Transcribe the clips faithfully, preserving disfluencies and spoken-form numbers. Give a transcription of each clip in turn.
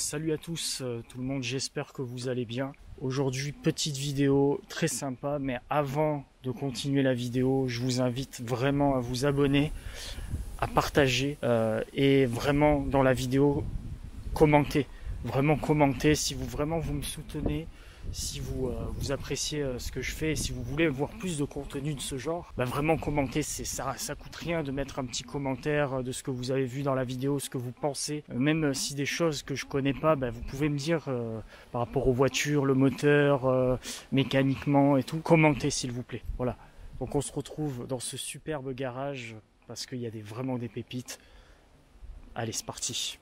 salut à tous euh, tout le monde, j'espère que vous allez bien. Aujourd'hui, petite vidéo très sympa, mais avant de continuer la vidéo, je vous invite vraiment à vous abonner, à partager euh, et vraiment dans la vidéo, commenter. Vraiment commenter si vous vraiment vous me soutenez, si vous, euh, vous appréciez euh, ce que je fais, et si vous voulez voir plus de contenu de ce genre, bah vraiment commenter, c'est ça, ça coûte rien de mettre un petit commentaire euh, de ce que vous avez vu dans la vidéo, ce que vous pensez, euh, même euh, si des choses que je connais pas, bah vous pouvez me dire euh, par rapport aux voitures, le moteur, euh, mécaniquement et tout, commentez s'il vous plaît. Voilà, donc on se retrouve dans ce superbe garage parce qu'il y a des, vraiment des pépites. Allez, c'est parti.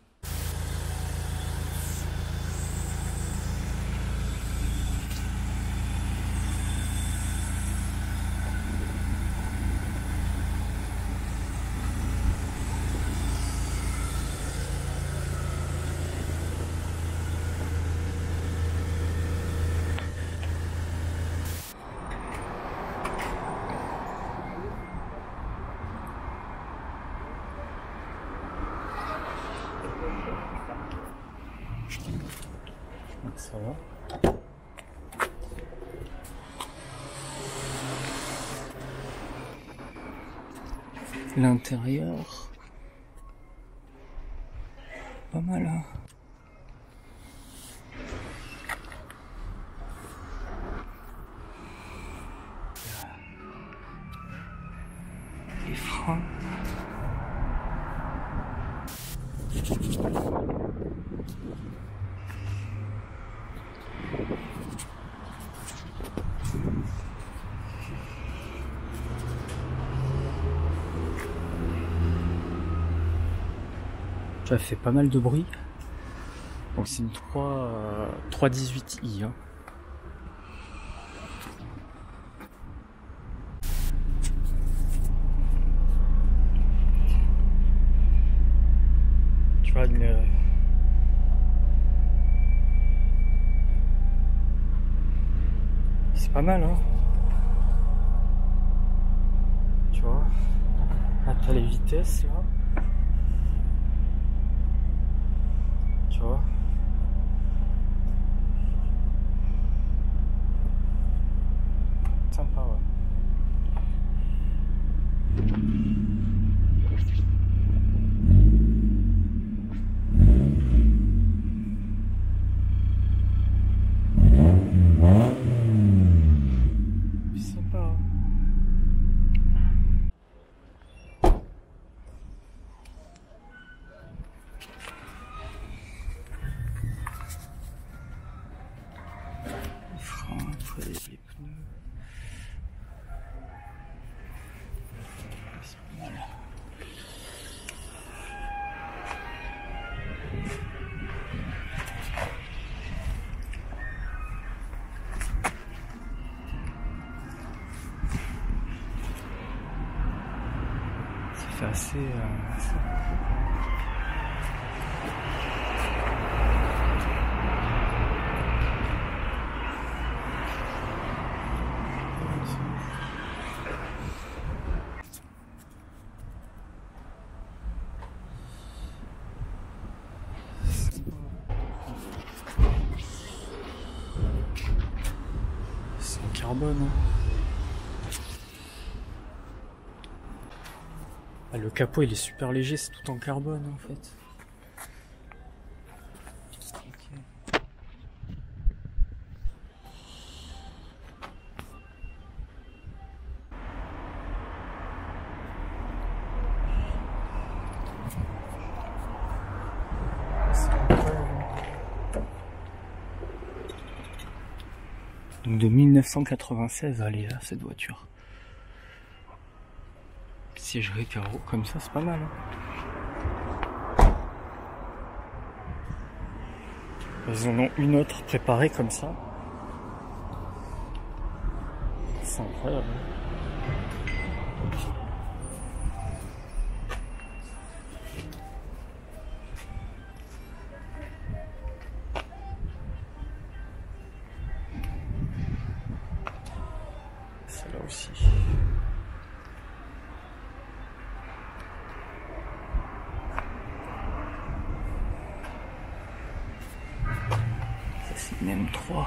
Ça va. L'intérieur, pas mal, hein. Les freins. Ça fait pas mal de bruit. Donc c'est une trois dix-huit i. Hein. Tu vois, une... c'est pas mal, hein. Tu vois, ah, t'as les vitesses là. Tu vois, sympa, ouais. Sympa, hein. C'est assez... Euh, assez... c'est en carbone, hein. Le capot il est super léger, c'est tout en carbone en fait. Donc de mille neuf cent quatre-vingt-seize, elle est là cette voiture. Siégerie carreau comme ça, c'est pas mal, hein. Ils en ont une autre préparée comme ça, c'est incroyable, hein. Celle-là aussi. M trois.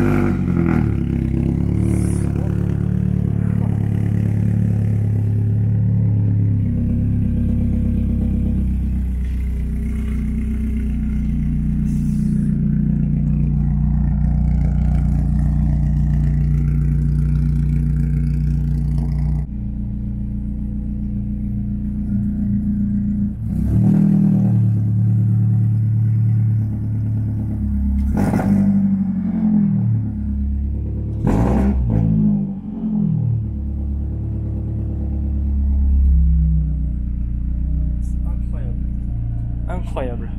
Incroyable.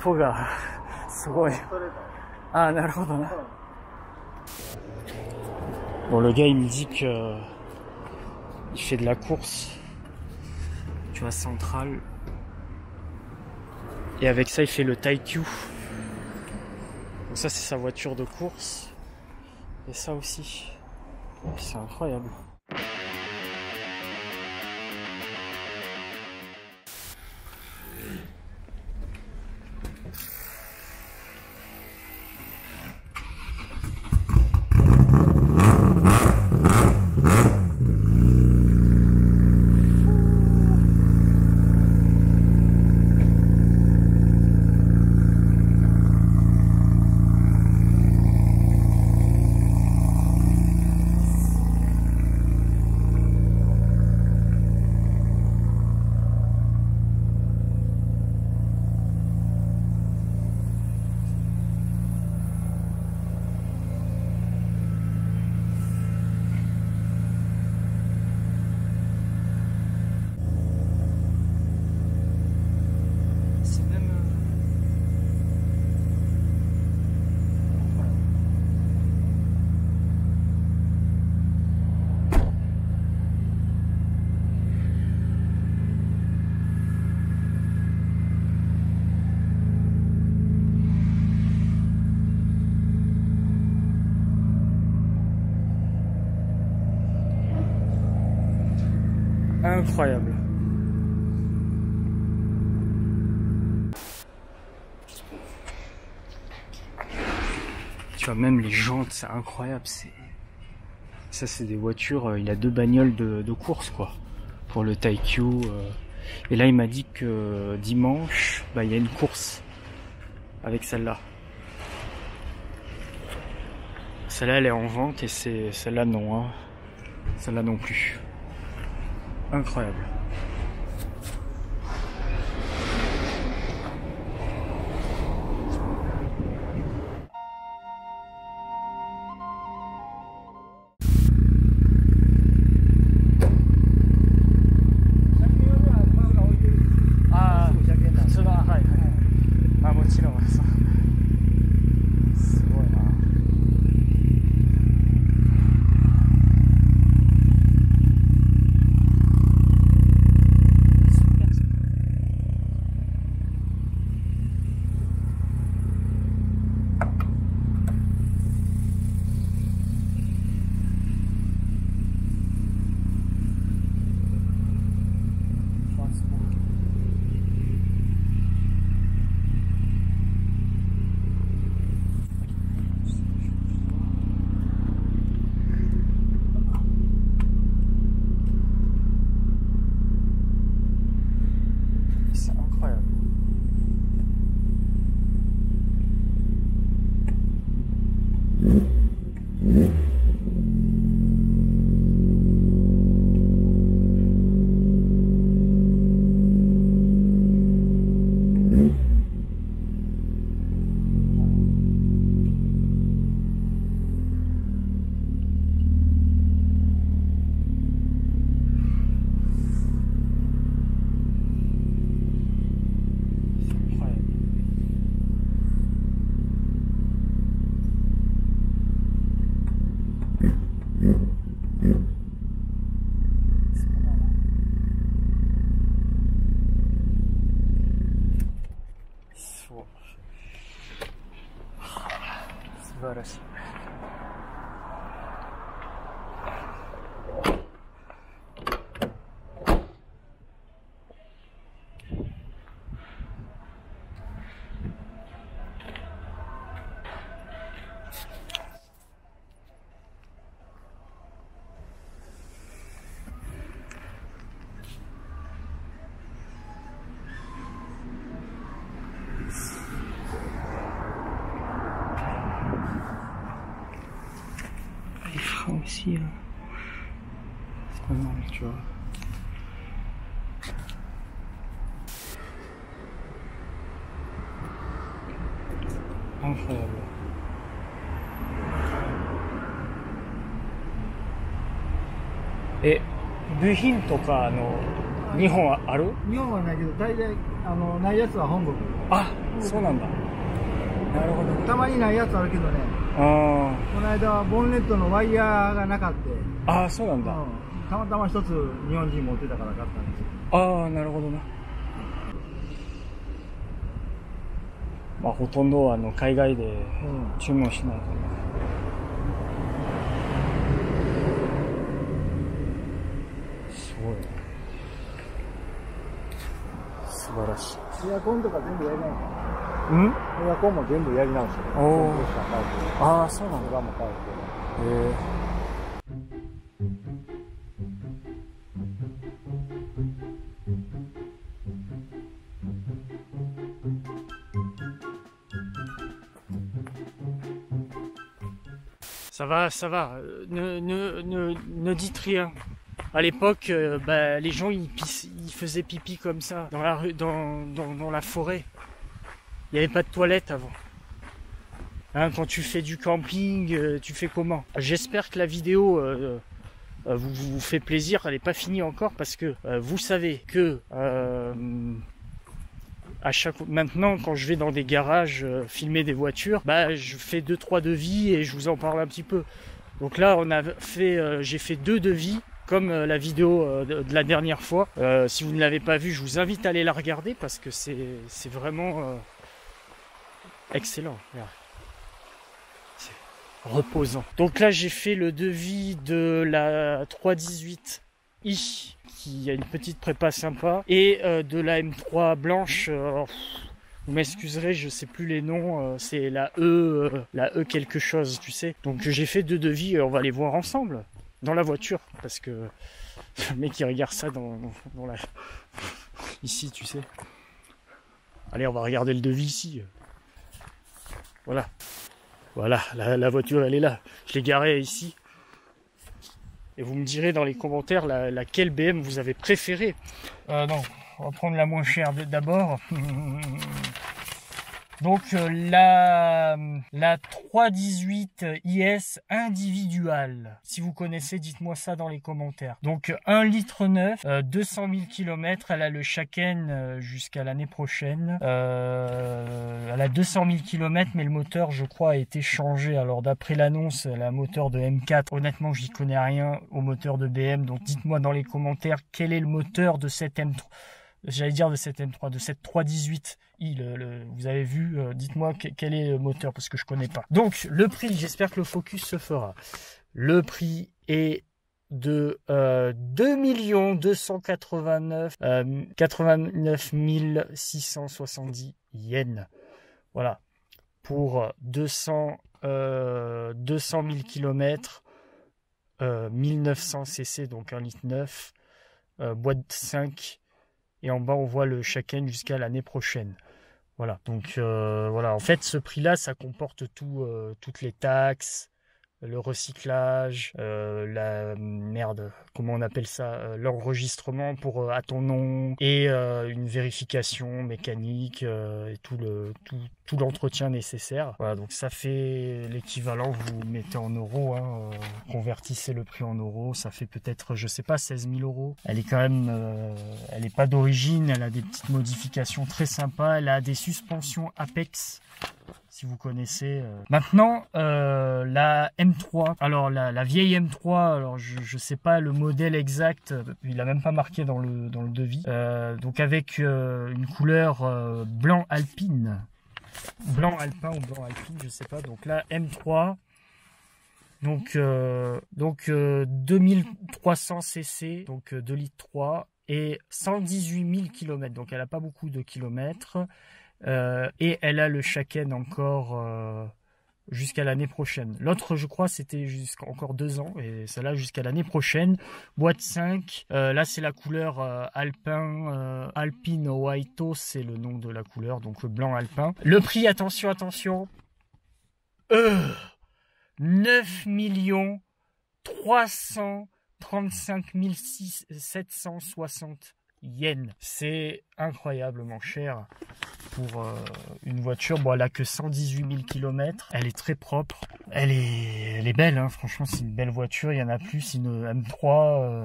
フォがすごい。ああ、なるほどな。Bon, le gars il me dit que il fait de la course, tu vois, centrale, et avec ça il fait le Taikyu. Donc ça c'est sa voiture de course, et ça aussi, c'est incroyable. Incroyable. Tu vois, même les jantes, c'est incroyable. Ça, c'est des voitures. Il a deux bagnoles de, de course, quoi. Pour le Taikyu. Euh... Et là, il m'a dit que dimanche, bah, il y a une course avec celle-là. Celle-là, elle est en vente et c'est celle-là, non. Hein. Celle-là non plus. Incroyable. Ah, c'est là, ouais. Ah, moi aussi, là, ça. Aussi, c'est pas normal, tu vois. Incroyable. Et部品とかの日本はある？日本はないけど、大体あのないやつは本国。あ、そうなんだ。なるほど。たまにないやつあるけどね。あこの間はボンネットのワイヤーがなかった。ああ、そうなんだ。うん、たまたま一つ日本人持ってたから買ったんですよ。ああ、なるほどな。まあほとんどあの海外で注文しないから、ね。うん、すごい、ね。素晴らしい。エアコンとか全部やりないから。うん、エアコンも全部やり直して、ああ、そうなんだ。も変えて、ça va, ça va. Ne, ne, ne, ne dites rien. À l'époque, euh, bah, les gens ils, pissent, ils faisaient pipi comme ça dans la rue, dans, dans, dans la forêt. Il n'y avait pas de toilette avant. Hein, quand tu fais du camping, euh, tu fais comment? J'espère que la vidéo euh, euh, vous, vous fait plaisir. Elle n'est pas finie encore parce que euh, vous savez que euh, à chaque... maintenant, quand je vais dans des garages euh, filmer des voitures, bah, je fais deux trois devis et je vous en parle un petit peu. Donc là, on a fait, euh, j'ai fait deux devis. Comme la vidéo de la dernière fois. Euh, si vous ne l'avez pas vue, je vous invite à aller la regarder parce que c'est vraiment... Euh, excellent, c'est reposant. Donc là j'ai fait le devis de la trois dix-huit i qui a une petite prépa sympa et euh, de la M trois blanche, euh, vous m'excuserez, je sais plus les noms, euh, c'est la E, euh, la E quelque chose, tu sais. Donc j'ai fait deux devis, euh, on va les voir ensemble dans la voiture parce que le mec il regarde ça dans, dans, dans la... ici, tu sais. Allez, on va regarder le devis ici. Voilà, voilà, la, la voiture elle est là, je l'ai garée ici. Et vous me direz dans les commentaires la, laquelle B M vous avez préférée. Euh, non, on va prendre la moins chère d'abord. Donc euh, la, la trois dix-huit i S individuelle. Si vous connaissez, dites-moi ça dans les commentaires. Donc un litre neuf, euh, deux cent mille kilomètres, elle a le chaken jusqu'à l'année prochaine. Euh, elle a deux cent mille kilomètres, mais le moteur, je crois, a été changé. Alors d'après l'annonce, elle a un moteur de M quatre. Honnêtement, j'y connais rien au moteur de B M, donc dites-moi dans les commentaires quel est le moteur de cette M trois. J'allais dire de cette M trois, de cette trois dix-huit i, le, le, vous avez vu, euh, dites-moi quel est le moteur, parce que je connais pas. Donc, le prix, j'espère que le focus se fera. Le prix est de euh, deux millions deux cent quatre-vingt-neuf mille six cent soixante-dix yens. Voilà, pour deux cents mille kilomètres, euh, mille neuf cents c c, donc un litre neuf, euh, boîte cinq. Et en bas, on voit le chaken jusqu'à l'année prochaine. Voilà, donc euh, voilà, en fait ce prix-là, ça comporte tout, euh, toutes les taxes, le recyclage, euh, la merde, comment on appelle ça, euh, l'enregistrement pour euh, à ton nom, et euh, une vérification mécanique euh, et tout le tout, tout l'entretien nécessaire. Voilà, donc ça fait l'équivalent, vous le mettez en euros, hein, euh, convertissez le prix en euros, ça fait peut-être, je sais pas, seize mille euros. Elle est quand même, euh, elle est pas d'origine, elle a des petites modifications très sympas, elle a des suspensions Apex. Si vous connaissez. Maintenant, euh, la M trois. Alors, la, la vieille M trois, alors je ne sais pas le modèle exact. Il n'a même pas marqué dans le, dans le devis. Euh, donc, avec euh, une couleur euh, blanc alpine. Blanc alpin ou blanc alpine, je ne sais pas. Donc, la M trois. Donc, euh, donc euh, deux mille trois cents centimètres cubes. Donc, euh, deux litres trois. Et cent dix-huit mille kilomètres. Donc, elle n'a pas beaucoup de kilomètres. Euh, et elle a le chaken encore euh, jusqu'à l'année prochaine. L'autre, je crois, c'était jusqu'à encore deux ans, et celle-là jusqu'à l'année prochaine. Boîte cinq. Euh, là, c'est la couleur euh, alpin, euh, alpine whito, c'est le nom de la couleur, donc le blanc alpin. Le prix, attention, attention, euh, neuf millions trois cent trente-cinq mille sept cent soixante yens. C'est incroyablement cher pour euh, une voiture. Bon, elle a que cent dix-huit mille kilomètres. Elle est très propre. Elle est, elle est belle, hein. Franchement, c'est une belle voiture. Il y en a plus, une M trois. Euh,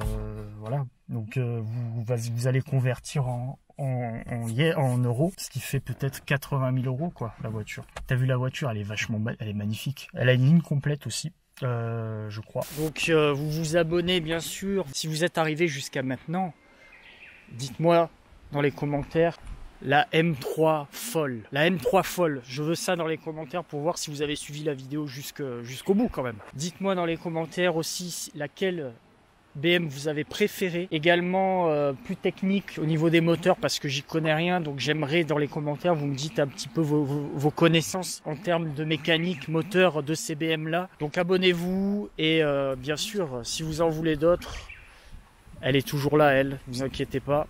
voilà. Donc, euh, vous, vous allez convertir en, en, en, en euros, ce qui fait peut-être quatre-vingt mille euros, quoi, la voiture. T'as vu la voiture? Elle est vachement belle. Elle est magnifique. Elle a une ligne complète aussi. Euh, je crois. Donc, euh, vous vous abonnez, bien sûr. Si vous êtes arrivé jusqu'à maintenant, dites-moi dans les commentaires la M trois folle. La M trois folle. Je veux ça dans les commentaires pour voir si vous avez suivi la vidéo jusqu'au bout quand même. Dites-moi dans les commentaires aussi laquelle B M vous avez préférée. Également euh, plus technique au niveau des moteurs parce que j'y connais rien. Donc j'aimerais dans les commentaires vous me dites un petit peu vos, vos, vos connaissances en termes de mécanique moteur de ces B M là. Donc abonnez-vous et euh, bien sûr si vous en voulez d'autres, elle est toujours là, elle, ne vous inquiétez pas.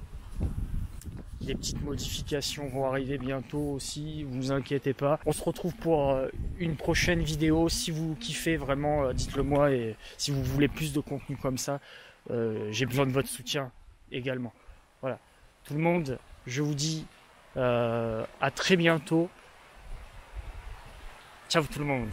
Des petites modifications vont arriver bientôt aussi, ne vous inquiétez pas. On se retrouve pour une prochaine vidéo. Si vous kiffez, vraiment, dites-le moi. Et si vous voulez plus de contenu comme ça, euh, j'ai besoin de votre soutien également. Voilà. Tout le monde, je vous dis euh, à très bientôt. Ciao tout le monde.